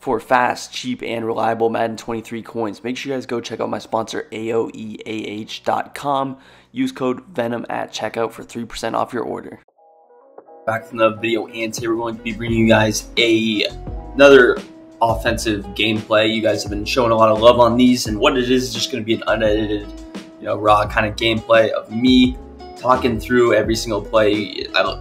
for fast, cheap, and reliable Madden 23 coins. Make sure you guys go check out my sponsor, AOEAH.com. Use code VENOM at checkout for 3% off your order. Back from the video, and today we're going to be bringing you guys another offensive gameplay. You guys have been showing a lot of love on these, and what it is just going to be an unedited, raw kind of gameplay of me talking through every single play.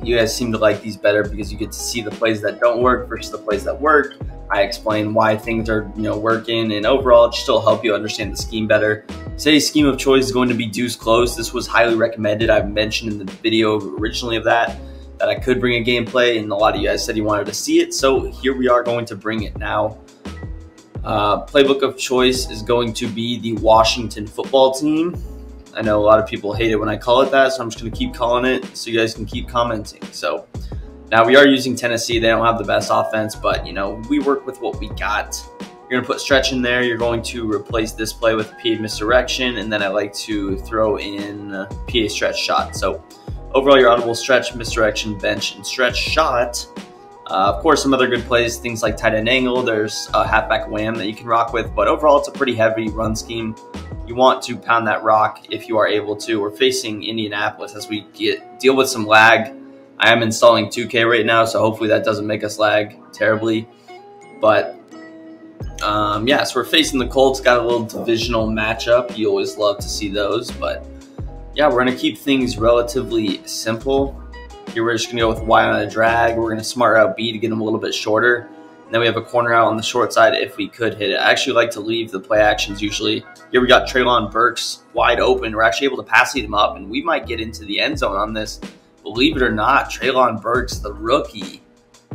You guys seem to like these better because you get to see the plays that don't work versus the plays that work. I explain why things are working, and overall just will help you understand the scheme better. Today's scheme of choice is going to be Deuce Close. This was highly recommended. I've mentioned in the video originally of that I could bring a gameplay, and a lot of you guys said you wanted to see it, so here we are going to bring it now. Playbook of choice is going to be the Washington football team. I know a lot of people hate it when I call it that, so I'm just going to keep calling it so you guys can keep commenting. So now we are using Tennessee. They don't have the best offense, but we work with what we got. You're going to put stretch in there. You're going to replace this play with a PA misdirection, and then I like to throw in a PA stretch shot. So overall, your audible stretch, misdirection, bench, and stretch shot. Of course, some other good plays, things like tight end angle. There's a halfback wham that you can rock with, but overall, it's a pretty heavy run scheme. You want to pound that rock if you are able to. We're facing Indianapolis as we deal with some lag. I am installing 2K right now, so hopefully that doesn't make us lag terribly. But yeah, so we're facing the Colts. Got a little divisional matchup. You always love to see those. But yeah, we're going to keep things relatively simple. Here we're just going to go with Y on a drag. We're going to smart route B to get them a little bit shorter. And then we have a corner out on the short side if we could hit it. I actually like to leave the play actions usually. Here we got Traylon Burks wide open. We're actually able to pass lead him up, and we might get into the end zone on this. Believe it or not, Traylon Burks, the rookie,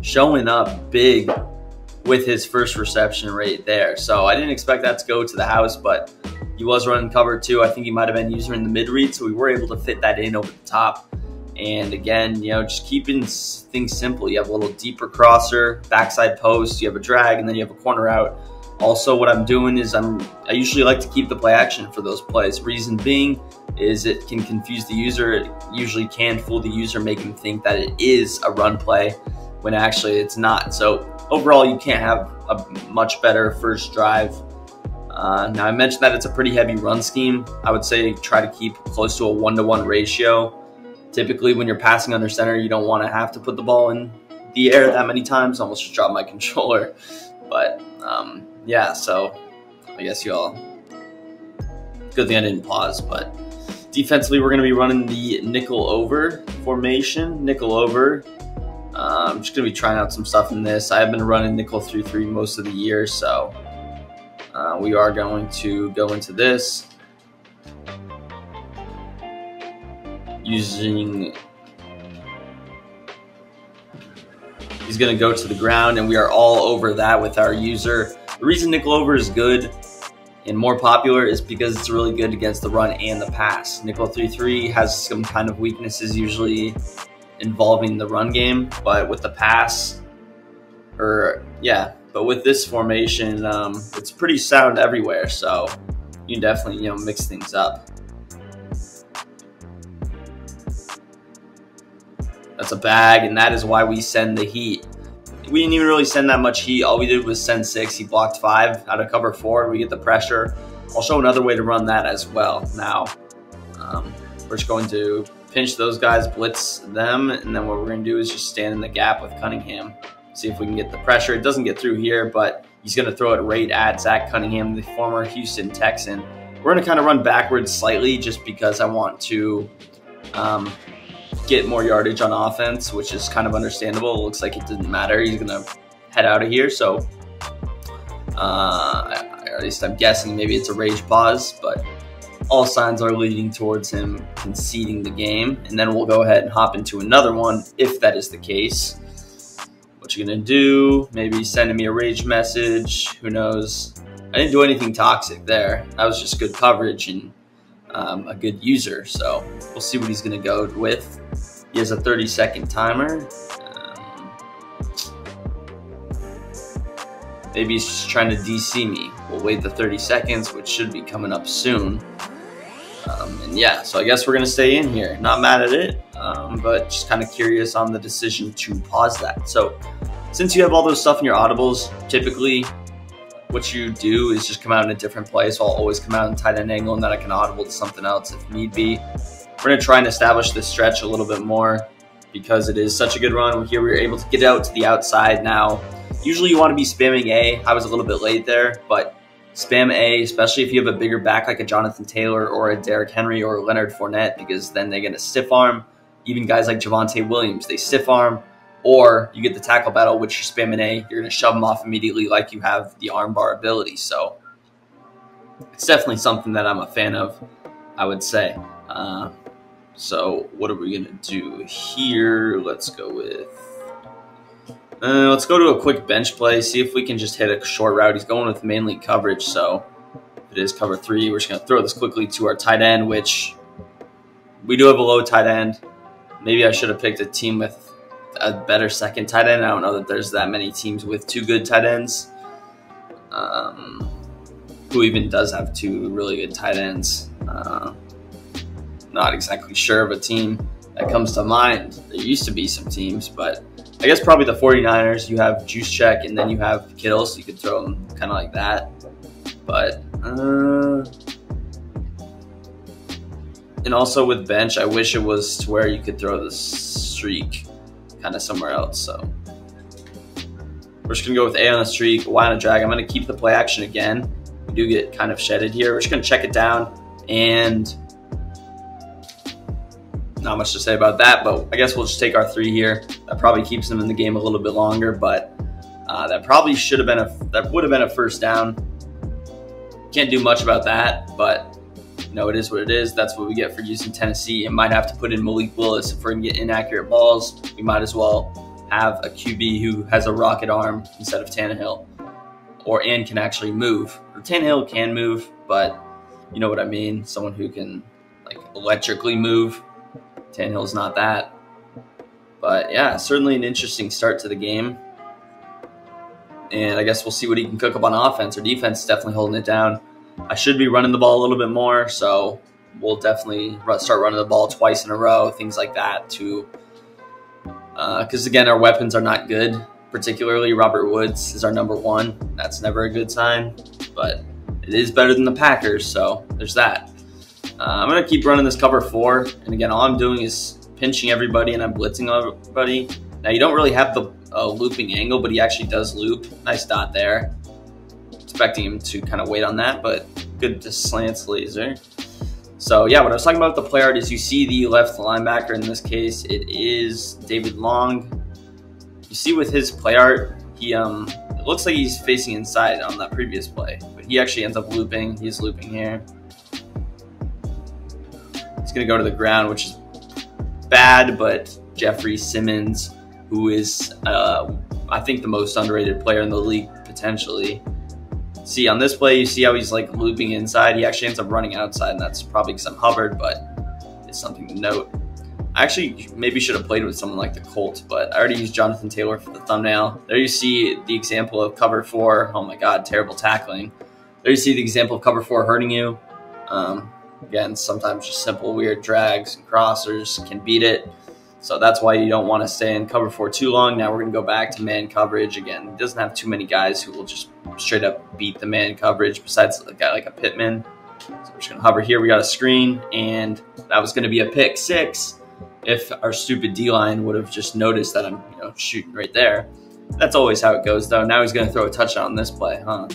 showing up big with his first reception right there. So I didn't expect that to go to the house, but he was running cover too. I think he might have been using in the mid read, so we were able to fit that in over the top. And again, just keeping things simple. You have a little deeper crosser, backside post, you have a drag, and then you have a corner out. Also, what I'm doing is I usually like to keep the play action for those plays. Reason being is it can confuse the user. It usually can fool the user, make him think that it is a run play when actually it's not. So overall, you can't have a much better first drive. Now I mentioned that it's a pretty heavy run scheme. I would say try to keep close to a 1-to-1 ratio. Typically, when you're passing under center, you don't want to have to put the ball in the air that many times. I almost just dropped my controller. But yeah, so I guess y'all, good thing I didn't pause. But defensively, we're going to be running the nickel over formation. Nickel over. I'm just going to be trying out some stuff in this. I have been running nickel 3-3 most of the year, so we are going to go into this. He's gonna go to the ground, and we are all over that with our user. The reason nickel over is good and more popular is because it's really good against the run and the pass. Nickel 3-3 has some kind of weaknesses usually involving the run game, but with the pass, but with this formation, it's pretty sound everywhere. So you can definitely mix things up. That's a bag, and that is why we send the heat. We didn't even really send that much heat. All we did was send 6. He blocked 5 out of cover 4, and we get the pressure. I'll show another way to run that as well. Now, we're just going to pinch those guys, blitz them, and then what we're going to do is just stand in the gap with Cunningham. See if we can get the pressure. It doesn't get through here, but he's going to throw it right at Zach Cunningham, the former Houston Texan. We're going to kind of run backwards slightly just because I want to get more yardage on offense, which is kind of understandable. It looks like it didn't matter. He's gonna head out of here, so at least I'm guessing maybe it's a rage pause, but all signs are leading towards him conceding the game, and then we'll go ahead and hop into another one if that is the case. What you're gonna do, maybe sending me a rage message, who knows. I didn't do anything toxic there. That was just good coverage and a good user, so we'll see what he's gonna go with. He has a 30-second timer. Maybe he's just trying to DC me. We'll wait the 30 seconds, which should be coming up soon. And yeah, so I guess we're gonna stay in here. Not mad at it, but just kind of curious on the decision to pause that. So Since you have all those stuff in your audibles, typically what you do is just come out in a different play. So I'll always come out in tight end angle, and then I can audible to something else if need be. We're going to try and establish this stretch a little bit more because it is such a good run. Here we were able to get out to the outside now. Usually you want to be spamming A. I was a little bit late there, but spam A, especially if you have a bigger back like a Jonathan Taylor or a Derrick Henry or a Leonard Fournette, because then they're going to stiff arm. Even guys like Javonte Williams, they stiff arm, or you get the tackle battle, which you're spamming A. You're going to shove them off immediately like you have the armbar ability. So it's definitely something that I'm a fan of, I would say. So what are we going to do here? Let's go with, let's go to a quick bench play. See if we can just hit a short route. He's going with mainly coverage. So if it is cover three, we're just going to throw this quickly to our tight end, which we do have a low tight end. Maybe I should have picked a team with a better second tight end. I don't know that there's that many teams with two good tight ends. Who even does have two really good tight ends? Not exactly sure of a team that comes to mind. There used to be some teams, but I guess probably the 49ers. You have Juice Check, and then you have Kittle, so you could throw them kind of like that. But and also with bench, I wish it was to where you could throw the streak kind of somewhere else. So we're just gonna go with A on a streak, Y on a drag. I'm gonna keep the play action again. We do get kind of shedded here. We're just gonna check it down, and not much to say about that, but I guess we'll just take our three here. That probably keeps them in the game a little bit longer, but that probably should have been that would have been a first down. Can't do much about that, but you know, it is what it is. That's what we get for using Tennessee. It might have to put in Malik Willis if we're gonna get inaccurate balls. We might as well have a QB who has a rocket arm instead of Tannehill, and can actually move. Or Tannehill can move, but you know what I mean. Someone who can like electrically move. Tannehill's not that. But yeah, certainly an interesting start to the game. And I guess we'll see what he can cook up on offense. Or defense is definitely holding it down. I should be running the ball a little bit more, so we'll definitely start running the ball twice in a row, things like that, too. Because, again, our weapons are not good. Particularly Robert Woods is our number one. That's never a good sign, but it is better than the Packers, so there's that. I'm going to keep running this cover four. And again, all I'm doing is pinching everybody and I'm blitzing everybody. Now, you don't really have the looping angle, but he actually does loop. Nice dot there. Expecting him to kind of wait on that, but good to slants laser. So, yeah, what I was talking about with the play art is you see the left linebacker. In this case, it is David Long. You see with his play art, he it looks like he's facing inside on that previous play, but he actually ends up looping. He's looping here. Going to go to the ground, which is bad, but Jeffrey Simmons, who is I think the most underrated player in the league potentially. See on this play, you see how he's like looping inside. He actually ends up running outside, and that's probably because I'm hovered, but it's something to note. I actually maybe should have played with someone like the Colts, but I already used Jonathan Taylor for the thumbnail. There you see the example of cover four. Oh my god, terrible tackling. There you see the example of cover four hurting you. Again, sometimes just simple weird drags and crossers can beat it. So that's why you don't want to stay in cover for too long. Now we're going to go back to man coverage. Again, it doesn't have too many guys who will just straight up beat the man coverage besides a guy like a Pittman. So we're just going to hover here. We got a screen, and that was going to be a pick six if our stupid D-line would have just noticed that I'm shooting right there. That's always how it goes, though. Now he's going to throw a touchdown on this play, huh?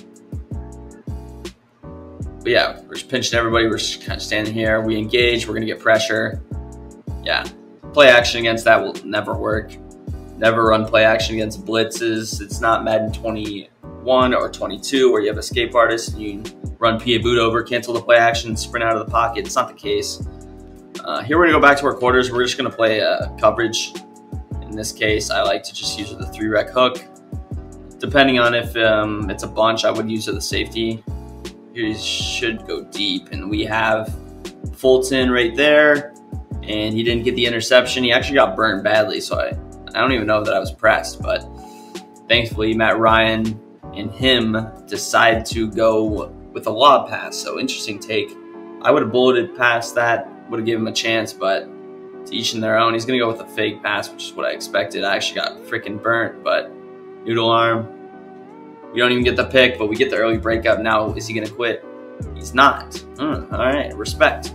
But yeah, we're just pinching everybody. We're just kind of standing here. We engage. We're going to get pressure. Yeah. Play action against that will never work. Never run play action against blitzes. It's not Madden 21 or 22 where you have escape artist and you run PA boot over, cancel the play action, sprint out of the pocket. It's not the case. Here we're going to go back to our quarters. We're just going to play coverage. In this case, I like to just use the three rec hook. Depending on if it's a bunch, I would use the safety. He should go deep, and we have Fulton right there, and he didn't get the interception. He actually got burned badly, so I don't even know that I was pressed, but thankfully Matt Ryan and him decide to go with a lob pass. So interesting take. I would have bulleted past that, would have given him a chance, but to each in their own. He's gonna go with a fake pass, which is what I expected. I actually got freaking burnt, but Noodle arm. We don't even get the pick, but we get the early breakup. Now, is he going to quit? He's not. All right, respect.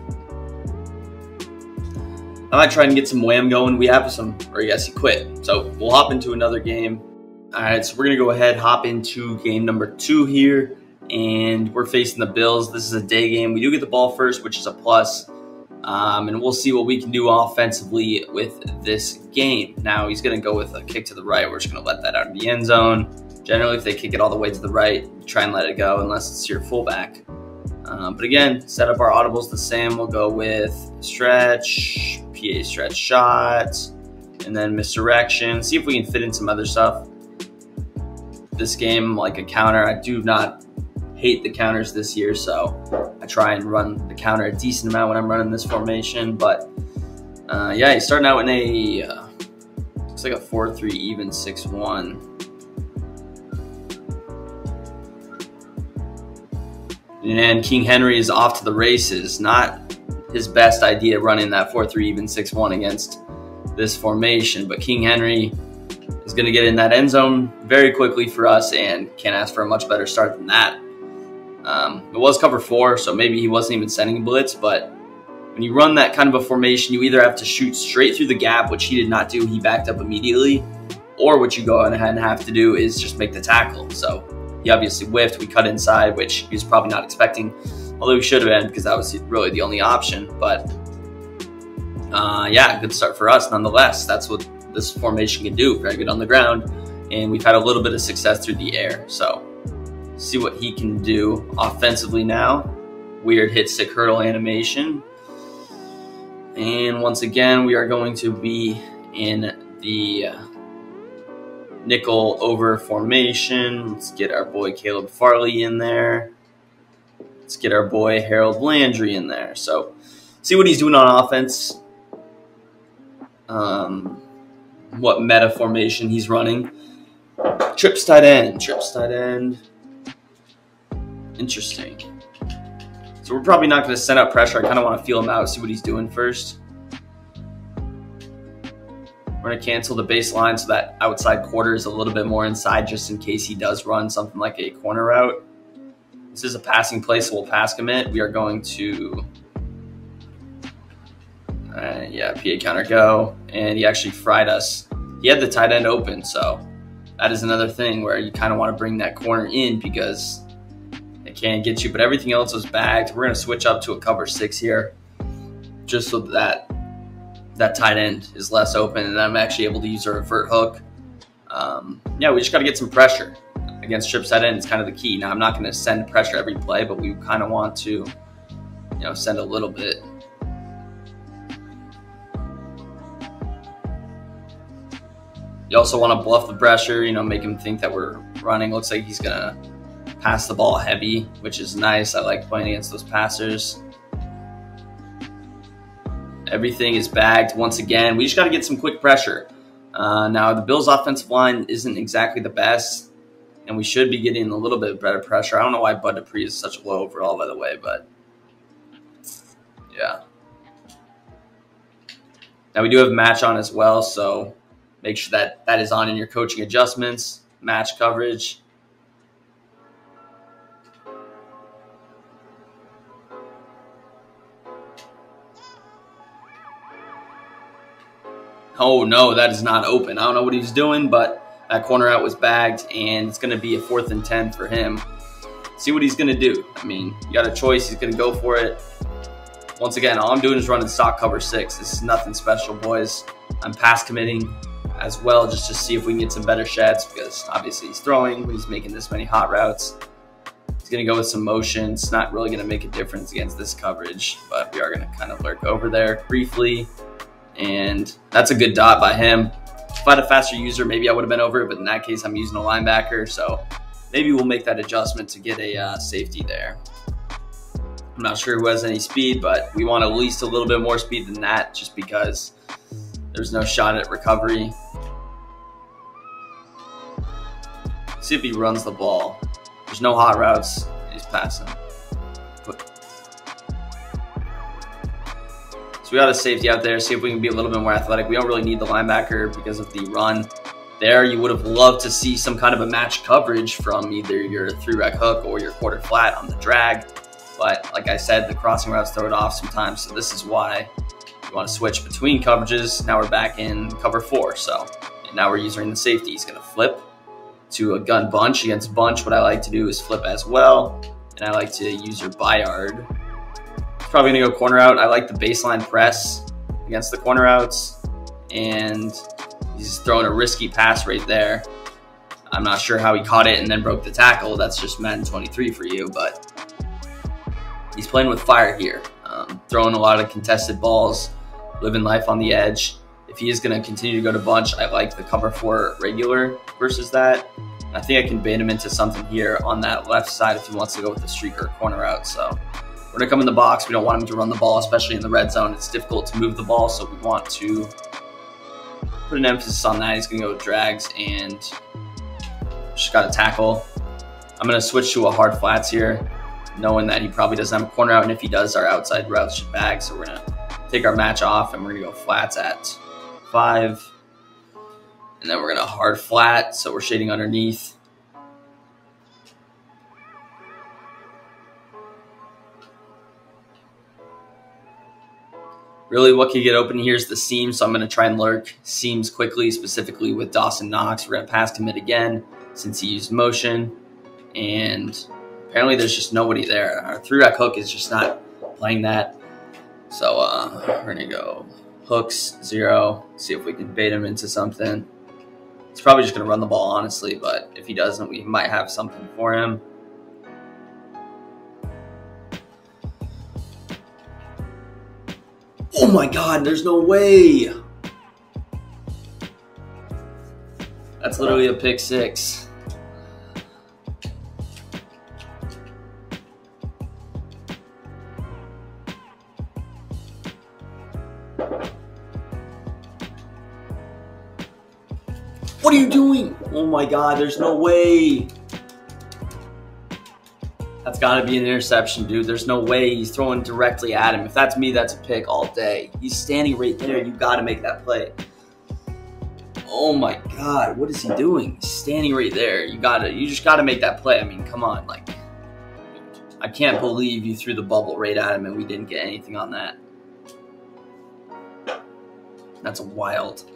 I might try and get some wham going. We have some, or yes, he quit. So we'll hop into another game. All right, so we're going to go ahead, hop into game number 2 here, and we're facing the Bills. This is a day game. We do get the ball first, which is a plus, and we'll see what we can do offensively with this game. Now, he's going to go with a kick to the right. We're just going to let that out of the end zone. Generally, if they kick it all the way to the right, try and let it go unless it's your fullback. But again, set up our audibles the same. We'll go with stretch, PA stretch shot, and then misdirection. See if we can fit in some other stuff. This game, like a counter, I do not hate the counters this year, so I try and run the counter a decent amount when I'm running this formation. But yeah, he's starting out in a, looks like a 4-3 even 6-1. And King Henry is off to the races. Not his best idea running that 4-3, even 6-1 against this formation. But King Henry is going to get in that end zone very quickly for us, and can't ask for a much better start than that. It was cover 4, so maybe he wasn't even sending blitz. But when you run that kind of a formation, you either have to shoot straight through the gap, which he did not do. He backed up immediately. Or what you go ahead and have to do is just make the tackle. So he obviously whiffed. We cut inside, which he was probably not expecting, although he should have been, because that was really the only option. But yeah, good start for us nonetheless. That's what this formation can do. Very good on the ground, and we've had a little bit of success through the air. So see what he can do offensively now. Weird hit stick hurdle animation. And once again, we are going to be in the nickel over formation. Let's get our boy Caleb Farley in there. Let's get our boy Harold Landry in there. So see what he's doing on offense, what meta formation he's running. Trips tight end, trips tight end. Interesting. So we're probably not going to send up pressure. I kind of want to feel him out, see what he's doing first. We're going to cancel the baseline so that outside quarter is a little bit more inside, just in case he does run something like a corner route. This is a passing play, so we'll pass commit. We are going to, yeah, PA counter go. And he actually fried us. He had the tight end open, so that is another thing where you kind of want to bring that corner in because it can't get you. But everything else was bagged. We're going to switch up to a cover 6 here just so that that tight end is less open, and I'm actually able to use a revert hook. Yeah, we just got to get some pressure against trips tight end. It's kind of the key. Now, I'm not going to send pressure every play, but we kind of want to, you know, send a little bit. You also want to bluff the pressure, you know, make him think that we're running. Looks like he's going to pass the ball heavy, which is nice. I like playing against those passers. Everything is bagged once again. We just got to get some quick pressure. Now, the Bills' offensive line isn't exactly the best, and we should be getting a little bit better pressure. I don't know why Bud Dupree is such a low overall, by the way, but yeah. Now, we do have match on as well, so make sure that that is on in your coaching adjustments, match coverage. Oh, no, that is not open. I don't know what he was doing, but that corner out was bagged, and it's going to be a 4th and 10 for him. See what he's going to do. I mean, you got a choice. He's going to go for it. Once again, all I'm doing is running stock cover 6. This is nothing special, boys. I'm pass committing as well just to see if we can get some better sheds because obviously he's throwing. He's making this many hot routes. He's going to go with some motion. It's not really going to make a difference against this coverage, but we are going to kind of lurk over there briefly. And that's a good dot by him. If I had a faster user, maybe I would have been over it, but in that case, I'm using a linebacker, so maybe we'll make that adjustment to get a safety there. I'm not sure who has any speed, but we want at least a little bit more speed than that just because there's no shot at recovery. See if he runs the ball. There's no hot routes. He's passing. We got a safety out there. See if we can be a little bit more athletic. We don't really need the linebacker because of the run. there. You would have loved to see some kind of a match coverage from either your three-rec hook or your quarter flat on the drag. But like I said, the crossing routes throw it off sometimes. So this is why you want to switch between coverages. Now we're back in cover four. So and now we're using the safety. He's going to flip to a gun bunch against bunch. What I like to do is flip as well. And I like to use your Bayard. It's probably going to go corner out. I like the baseline press against the corner outs. And he's throwing a risky pass right there. I'm not sure how he caught it and then broke the tackle. That's just Madden 23 for you, but he's playing with fire here. Throwing a lot of contested balls, living life on the edge. If he is going to continue to go to bunch, I like the cover four regular versus that. I think I can bait him into something here on that left side if he wants to go with the streak or corner out. So we're going to come in the box. We don't want him to run the ball, especially in the red zone. It's difficult to move the ball, so we want to put an emphasis on that. He's going to go with drags and just got a tackle. I'm going to switch to a hard flats here, knowing that he probably doesn't have a corner out, and if he does, our outside routes should bag. So we're going to take our match off, and we're going to go flats at 5. And then we're going to hard flat, so we're shading underneath. Really what could get open here is the seam, so I'm going to try and lurk seams quickly, specifically with Dawson Knox. We're going to pass commit again since he used motion. And apparently there's just nobody there. Our three-rack hook is just not playing that. So we're going to go hooks, 0, see if we can bait him into something. He's probably just going to run the ball, honestly, but if he doesn't, we might have something for him. Oh my God, there's no way. That's literally a pick six. What are you doing? Oh my God, there's no way. That's gotta be an interception, dude. There's no way he's throwing directly at him. If that's me, that's a pick all day. He's standing right there. You gotta make that play. Oh my God, what is he doing? He's standing right there. You just gotta make that play. I mean, come on. Like, I can't believe you threw the bubble right at him and we didn't get anything on that. That's wild.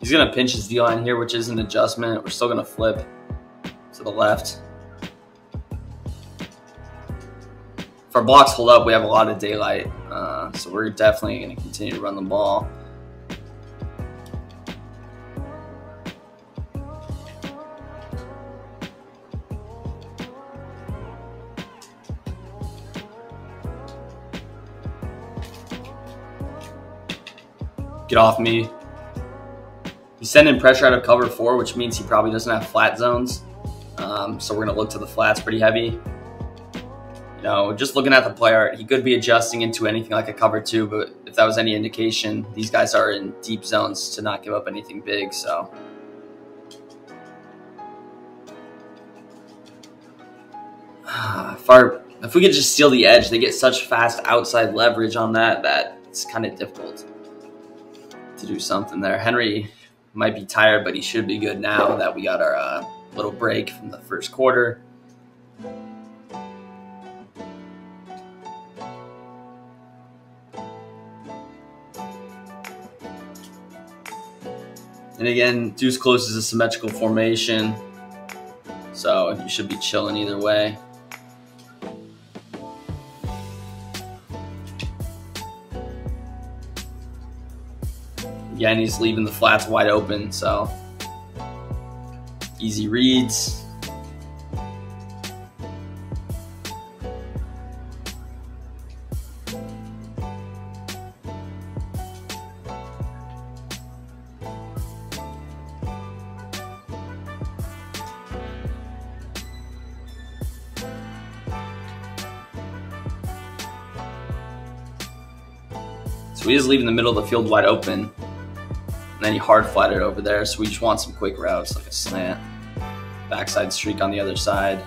He's going to pinch his D-line here, which is an adjustment. We're still going to flip to the left. If our blocks hold up, we have a lot of daylight. So we're definitely going to continue to run the ball. Get off me. He's sending pressure out of cover four, which means he probably doesn't have flat zones. So we're going to look to the flats pretty heavy. You know, just looking at the play art, he could be adjusting into anything like a cover two, but if that was any indication, these guys are in deep zones to not give up anything big. So if we could just steal the edge, they get such fast outside leverage on that, that it's kind of difficult to do something there. Henry might be tired, but he should be good now that we got our little break from the first quarter. And again, Deuce Close is a symmetrical formation, so you should be chilling either way. Again, he's leaving the flats wide open, so easy reads. We just leave in the middle of the field wide open, and then you hard flat it over there. So we just want some quick routes, like a slant, backside streak on the other side.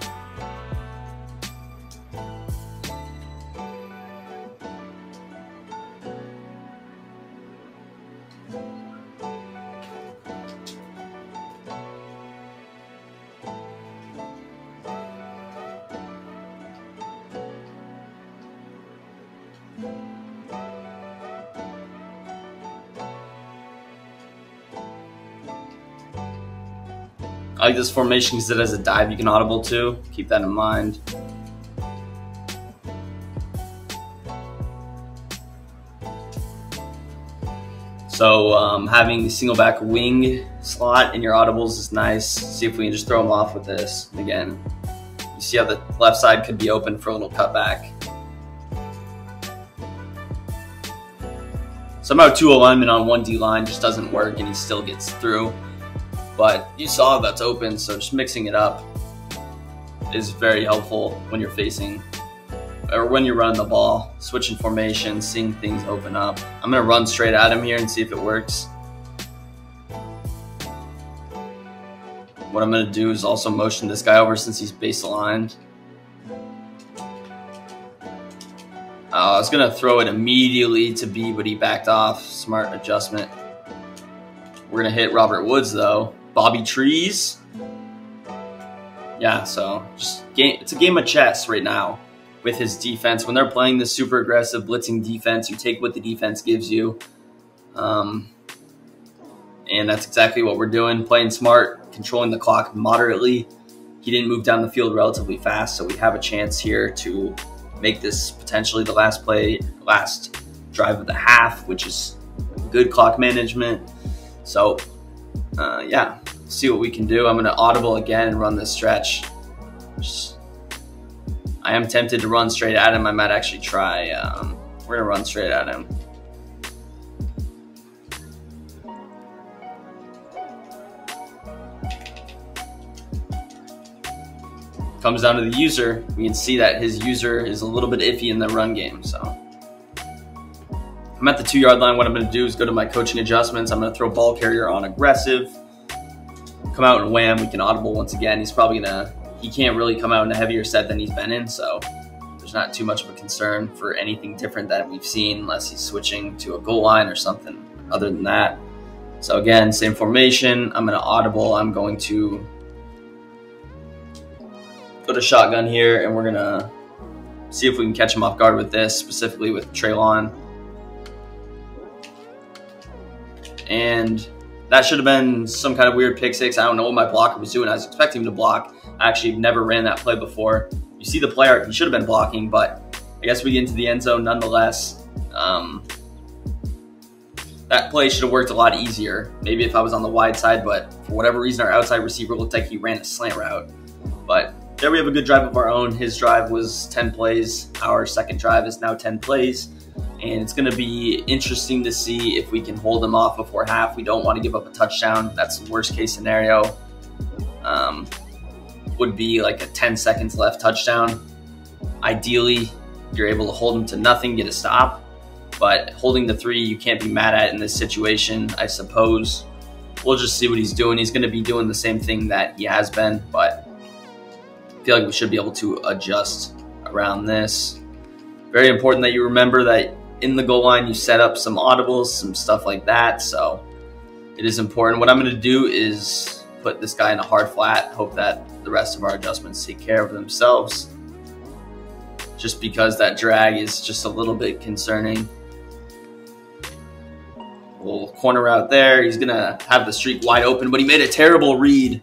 I like this formation because it has a dive you can audible to. Keep that in mind. So having the singleback wing slot in your audibles is nice. See if we can just throw them off with this. Again, you see how the left side could be open for a little cutback. Somehow two alignment on one D line just doesn't work and he still gets through. But you saw that's open, so just mixing it up is very helpful when you're facing, or when you're running the ball, switching formations, seeing things open up. I'm gonna run straight at him here and see if it works. What I'm gonna do is also motion this guy over since he's base aligned. I was gonna throw it immediately to B, but he backed off. Smart adjustment. We're gonna hit Robert Woods though. Bobby Trees. Yeah, so just game, it's a game of chess right now with his defense. When they're playing this super aggressive blitzing defense, you take what the defense gives you. And that's exactly what we're doing, playing smart, controlling the clock moderately. He didn't move down the field relatively fast, so we have a chance here to make this potentially the last play, last drive of the half, which is good clock management. So yeah, see what we can do. I'm gonna audible again and run this stretch. I am tempted to run straight at him. I might actually try. We're gonna run straight at him. Comes down to the user. We can see that his user is a little bit iffy in the run game, so. I'm at the 2-yard line. What I'm going to do is go to my coaching adjustments. I'm going to throw ball carrier on aggressive, come out and wham. We can audible once again. He's probably going to, he can't really come out in a heavier set than he's been in. So there's not too much of a concern for anything different that we've seen unless he's switching to a goal line or something other than that. So again, same formation. I'm going to audible. I'm going to go to shotgun here and we're going to see if we can catch him off guard with this, specifically with Traylon. And that should have been some kind of weird pick six. I don't know what my blocker was doing. I was expecting him to block. I actually never ran that play before. You see the play art, he should have been blocking, but I guess we get into the end zone nonetheless. That play should have worked a lot easier. Maybe if I was on the wide side, but for whatever reason, our outside receiver looked like he ran a slant route. But there we have a good drive of our own. His drive was 10 plays. Our second drive is now 10 plays. And it's going to be interesting to see if we can hold them off before half. We don't want to give up a touchdown. That's the worst case scenario. Would be like a 10 seconds left touchdown. Ideally, you're able to hold them to nothing, get a stop. But holding the three, you can't be mad at in this situation, I suppose. We'll just see what he's doing. He's going to be doing the same thing that he has been, but I feel like we should be able to adjust around this. Very important that you remember that in the goal line, you set up some audibles, some stuff like that. So it is important. What I'm going to do is put this guy in a hard flat. Hope that the rest of our adjustments take care of themselves. Just because that drag is just a little bit concerning. A little corner out there. He's going to have the streak wide open, but he made a terrible read.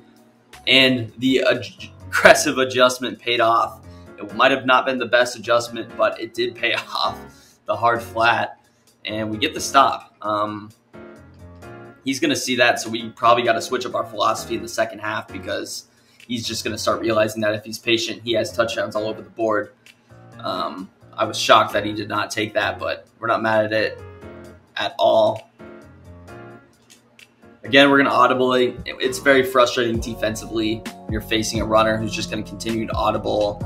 And the aggressive adjustment paid off. It might have not been the best adjustment, but it did pay off. The hard flat, and we get the stop. He's going to see that, so we probably got to switch up our philosophy in the second half because he's just going to start realizing that if he's patient, he has touchdowns all over the board. I was shocked that he did not take that, but we're not mad at it at all. Again, we're going to audible. It's very frustrating defensively. You're facing a runner who's just going to continue to audible.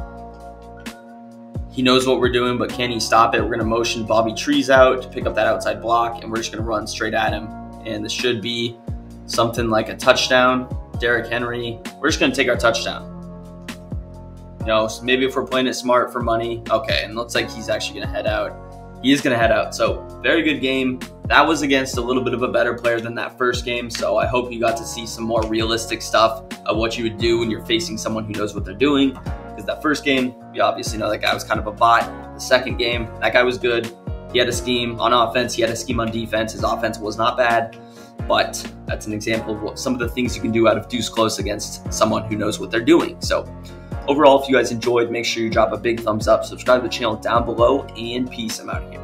He knows what we're doing, but can he stop it? We're going to motion Bobby Trees out to pick up that outside block, and we're just going to run straight at him. And this should be something like a touchdown. Derrick Henry, we're just going to take our touchdown. You know, so maybe if we're playing it smart for money. Okay, and it looks like he's actually going to head out. He is going to head out. So very good game. That was against a little bit of a better player than that first game. So I hope you got to see some more realistic stuff of what you would do when you're facing someone who knows what they're doing. Because that first game, you obviously know that guy was kind of a bot. The second game, that guy was good. He had a scheme on offense. He had a scheme on defense. His offense was not bad. But that's an example of what, some of the things you can do out of Deuce Close against someone who knows what they're doing. So overall, if you guys enjoyed, make sure you drop a big thumbs up, subscribe to the channel down below, and peace. I'm out of here.